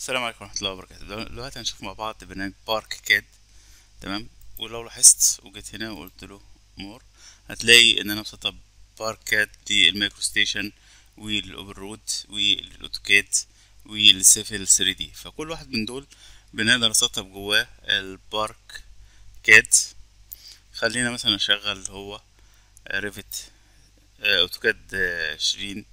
السلام عليكم ورحمة الله وبركاته. دلوقتي هنشوف مع بعض برنامج بارك كاد، تمام. ولو لاحظت وجيت هنا وقلت له مور، هتلاقي ان انا مسطب بارك كاد دي الميكروستيشن والاوبن رود والاوتوكاد والسيفل 3D. فكل واحد من دول بنقدر نسطب جواه البارك كاد. خلينا مثلا نشغل هو ريفت اوتوكاد 2022،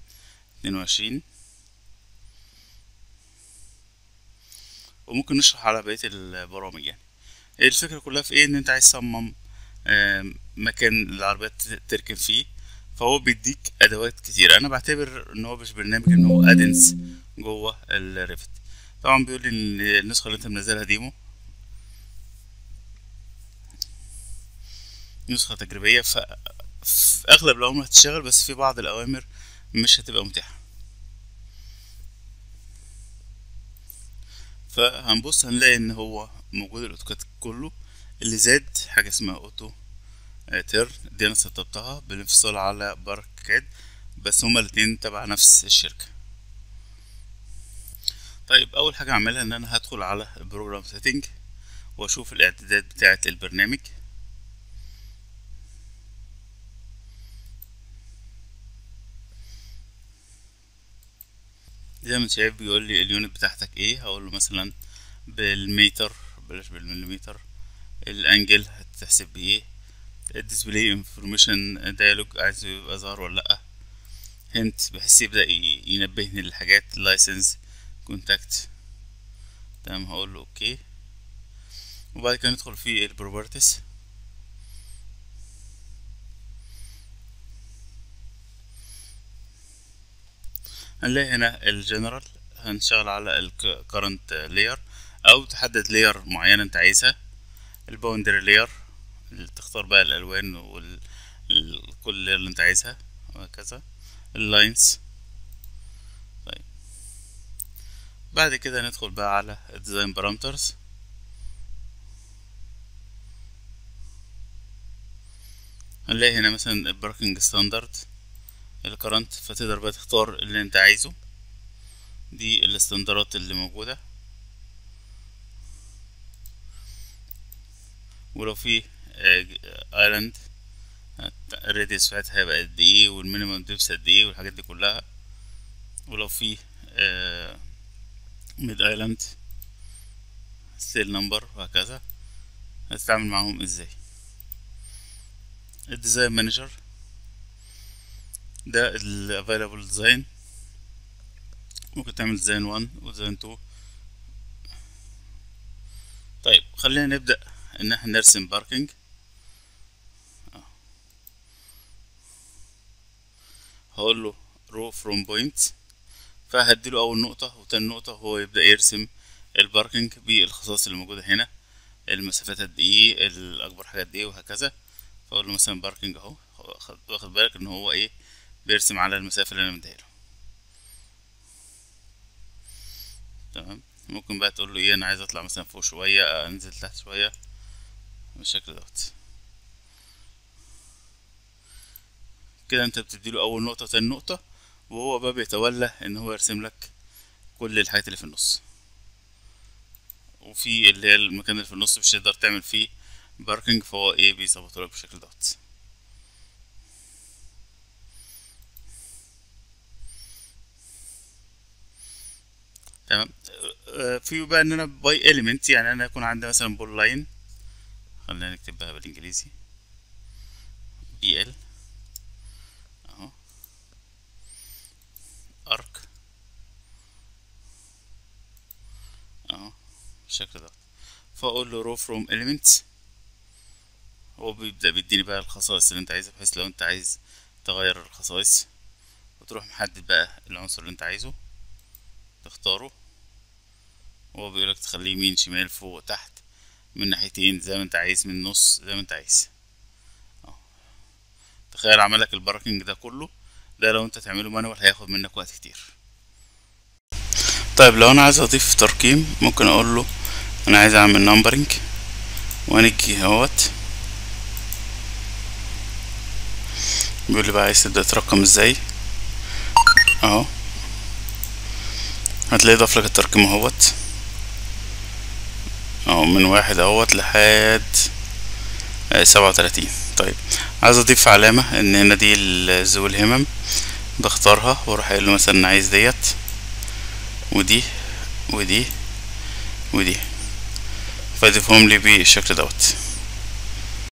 وممكن نشرح على بقية البرامج. يعني الفكرة كلها في ايه؟ ان انت عايز تصمم مكان العربيات تركن فيه، فهو بيديك ادوات كتير. انا بعتبر ان هو مش برنامج، ان هو ادنس جوه الريفت. طبعا بيقول لي ان النسخة اللي انت منزلها ديمو، نسخة تجريبية، في اغلب الاوامر هتشتغل، بس في بعض الاوامر مش هتبقى متاحة. فهنبص هنلاقي ان هو موجود الاوتوكاد كله، اللي زاد حاجه اسمها اوتو تيرن دي انا سطبتها بالانفصال على بارك كاد، بس هما الاتنين تبع نفس الشركه. طيب اول حاجه هعملها ان انا هدخل على البروجرام سيتنج واشوف الاعدادات بتاعه البرنامج. زي ما انت شايف بيقول لي اليونت بتاعتك ايه، هقول له مثلا بالمتر، بلاش بالمليمتر، الانجل هتحسب بايه، الديسبلاي انفورميشن دايلوج عايزه يبقى ظاهر ولا لا، هنت بحس يبدا ينبهني للحاجات، لايسنس، كونتاكت، تمام. هقول له اوكي، وبعد كده ندخل في البروبرتيز. هنلاقي هنا الجنرال، هنشتغل على الكرنت لاير او تحدد لاير معينه انت عايزها، الباوندري لاير تختار بقى الالوان وكل لاير اللي انت عايزها وهكذا، اللاينز. طيب بعد كده ندخل بقى على الديزاين بارامترز، هنلاقي هنا مثلا الباركينج ستاندرد، الكرنت، فتقدر بقى تختار اللي انت عايزه. دي الاستندرات اللي موجودة، ولو في ايلاند الراديوس بتاعتها هيبقى قد ايه، والمينيمم ديبس قد ايه، والحاجات دي كلها. ولو في ميد ايلاند، سيل نمبر، وهكذا هتتعامل معهم ازاي. الديزاين مانجر ده الافيلابل ديزاين، ممكن تعمل ديزاين 1 وديزاين 2. طيب خلينا نبدأ ان احنا نرسم باركينج. هقول له رو فروم بوينت، فهديله اول نقطة وتاني نقطة، هو يبدأ يرسم الباركينج بالخصائص اللي موجودة هنا، المسافات قد ايه، الاكبر حاجة قد ايه، وهكذا. فاقول له مثلا باركينج اهو، واخد بالك ان هو ايه بيرسم على المسافة اللي انا مديها له، تمام. ممكن بقى تقول له ايه، انا عايز اطلع مثلا فوق شوية، انزل تحت شوية، بالشكل دوت كده. انت بتديله اول نقطة تاني نقطة، وهو بقى بيتولى ان هو يرسم لك كل الحاجات اللي في النص، وفي اللي هي المكان اللي في النص مش هتقدر تعمل فيه باركينج، فهو ايه بيظبطه لك بالشكل دوت. تمام. في بقى ان انا باي اليمنت، يعني انا يكون عندي مثلا بول لاين، خلينا نكتب بقى بالانجليزي بي ال اهو، ارك اهو بالشكل ده. فاقول له رو فروم اليمنت، هو بيبدا بيديني بقى الخصائص اللي انت عايزها، بحيث لو انت عايز تغير الخصائص وتروح محدد بقى العنصر اللي انت عايزه تختاره، هو بيقولك تخليه يمين شمال فوق تحت من ناحيتين، زي ما انت عايز، من النص زي ما انت عايز. تخيل عملك الباركينج ده كله، ده لو انت تعمله مانوال هياخد منك وقت كتير. طيب لو انا عايز اضيف ترقيم، ممكن اقول له انا عايز اعمل نمبرينج، وانجي اهوت، بيقول لي بقى عايز تبدا ترقم ازاي اهو، هتلاقي ضافلك التركيم اهوت اهو من واحد اهوت لحد 37. طيب عايز اضيف علامة ان هنا دي ذو الهمم، بختارها واروح اقول له مثلا عايز ديت ودي ودي ودي، فاضيفهم لي بالشكل دوت.